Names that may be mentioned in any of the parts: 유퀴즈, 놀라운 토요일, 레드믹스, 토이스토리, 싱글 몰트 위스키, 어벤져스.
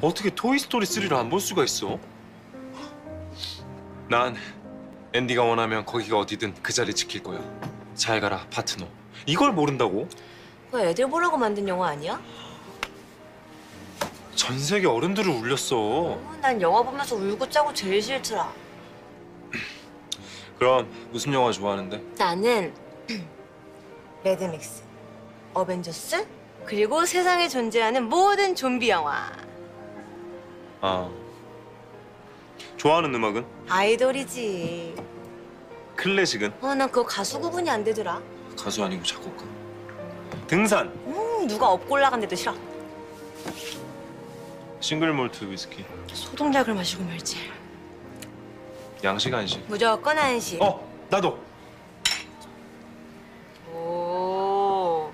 어떻게 토이스토리 3를 안 볼 수가 있어? 난 앤디가 원하면 거기가 어디든 그 자리 지킬 거야. 잘 가라, 파트너. 이걸 모른다고? 그거 애들 보라고 만든 영화 아니야? 전 세계 어른들을 울렸어. 난 영화 보면서 울고 짜고 제일 싫더라. 그럼 무슨 영화 좋아하는데? 나는 레드믹스, 어벤져스, 그리고 세상에 존재하는 모든 좀비 영화. 아, 좋아하는 음악은? 아이돌이지. 클래식은? 난 그거 가수 구분이 안 되더라. 가수 아니고 작곡가. 등산! 누가 업고 올라간데도 싫어. 싱글 몰트 위스키. 소독약을 마시고 말지. 양식 한식. 무조건 한식. 나도. 오.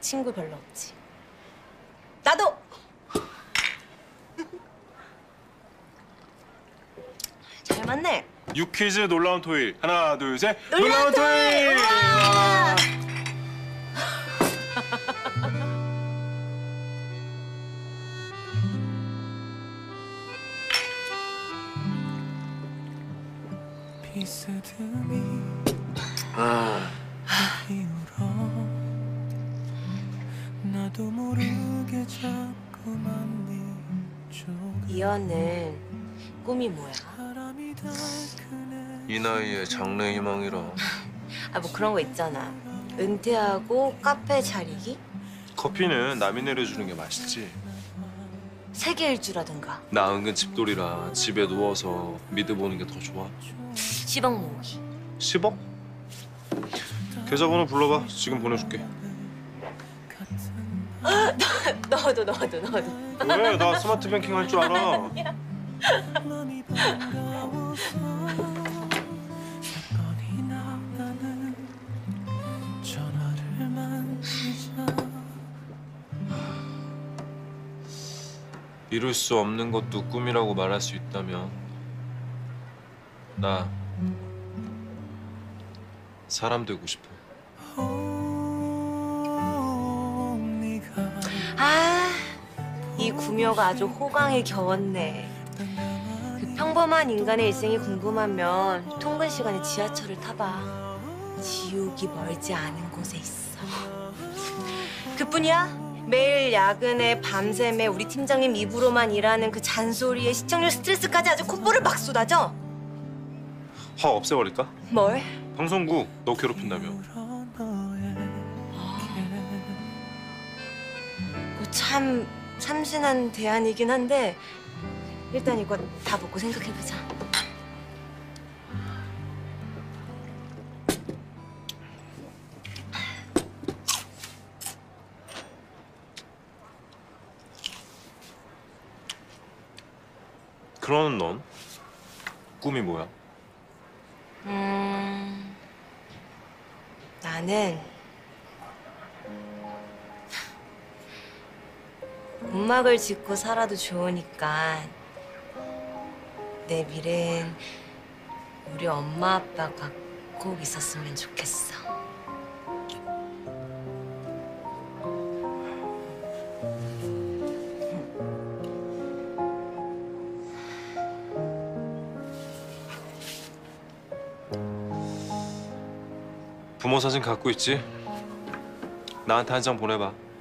친구 별로 없지. 나도. 잘 맞네. 유퀴즈 놀라운 토요일. 하나, 둘, 셋. 놀라운 토요일. 이연은 꿈이 뭐야? 이 나이에 장래 희망이라. 뭐 그런 거 있잖아. 은퇴하고 카페 차리기? 커피는 남이 내려주는 게 맛있지. 세계 일주라든가. 나 은근 집돌이라 집에 누워서 미드 보는 게 더 좋아. 10억 모으기. 10억? 계좌번호 불러봐. 지금 보내줄게. 너도. 왜? 나 스마트 뱅킹 할 줄 알아. 이룰 수 없는 것도 꿈이라고 말할 수 있다면 나 사람 되고 싶어. 이 구묘가 아주 호강에 겨웠네. 그 평범한 인간의 일생이 궁금하면 통근 시간에 지하철을 타봐. 지옥이 멀지 않은 곳에 있어. 그뿐이야. 매일 야근에 밤샘에 우리 팀장님 입으로만 일하는 그 잔소리에 시청률 스트레스까지 아주 콧볼을 막 쏟아져. 화 없애버릴까? 뭘? 방송국 너 괴롭힌다며. 참 참신한 대안이긴 한데 일단 이거 다 먹고 생각해보자. 그럼 넌 꿈이 뭐야? 나는 음악을 짓고 살아도 좋으니까 내 미래엔 우리 엄마 아빠가 꼭 있었으면 좋겠어. 부모 사진 갖고 있지? 나한테 한 장 보내봐.